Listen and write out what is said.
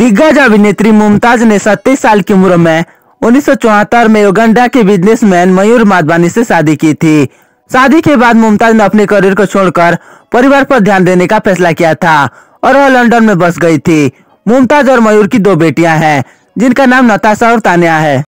दिग्गज अभिनेत्री मुमताज ने 37 साल की उम्र में 1974 में युगांडा के बिजनेसमैन मयूर माधवानी से शादी की थी। शादी के बाद मुमताज ने अपने करियर को छोड़कर परिवार पर ध्यान देने का फैसला किया था और वह लंदन में बस गई थी। मुमताज और मयूर की दो बेटियां हैं जिनका नाम नताशा और तानिया है।